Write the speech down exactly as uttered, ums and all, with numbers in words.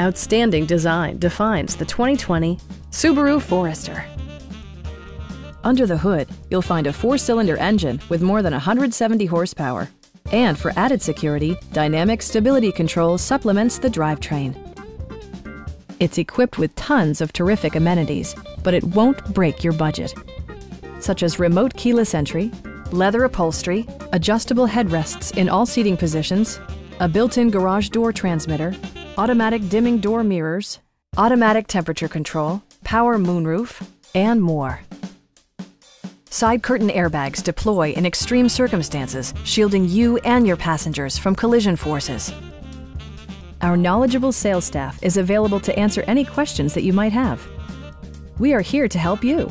Outstanding design defines the twenty twenty Subaru Forester. Under the hood, you'll find a four-cylinder engine with more than one hundred seventy horsepower. And for added security, Dynamic Stability Control supplements the drivetrain. It's equipped with tons of terrific amenities, but it won't break your budget, such as remote keyless entry, leather upholstery, adjustable headrests in all seating positions, a built-in garage door transmitter, automatic dimming door mirrors, automatic temperature control, power moonroof, and more. Side curtain airbags deploy in extreme circumstances, shielding you and your passengers from collision forces. Our knowledgeable sales staff is available to answer any questions that you might have. We are here to help you.